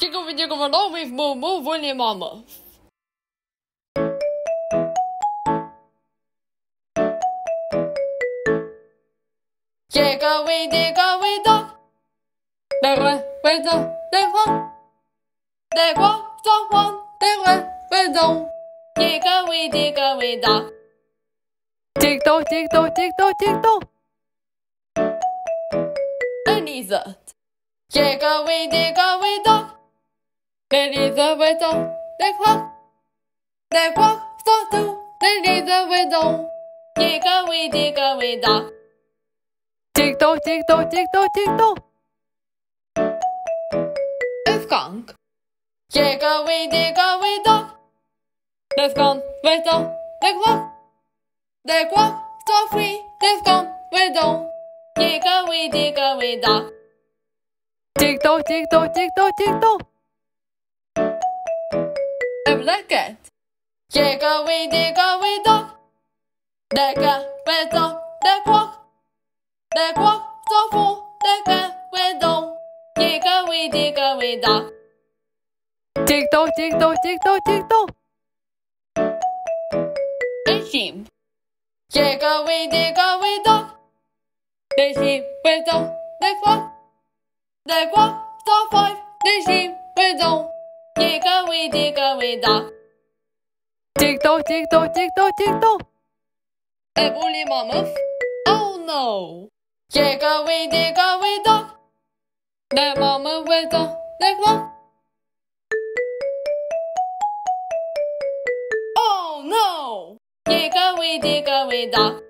Jiggle along with Boo Boo Woolly Mammoth. Jiggle dog. Jiggle dog. Tick tock. A lizard. Jiggle dog. The lizard went on, they walk, so too, the lizard went on. Dig away, dog. Tick tock. A skunk. Dig away, dog. The skunk went on, they walk, so free, the skunk went on. Dig away, dog. Tick tock. A black cat. Dig away, dog. The cat went on, they walk, so full, the cat went on. Dig away, dog. Tick tock. A sheep. Dig away, dog. The sheep went on, they walk, so five, the sheep went on. Dig away, dog. Tick tock. A woolly mammoth. Oh no. Dig away, dog. The mammoth went on the clock. Oh no. Dig away, dog.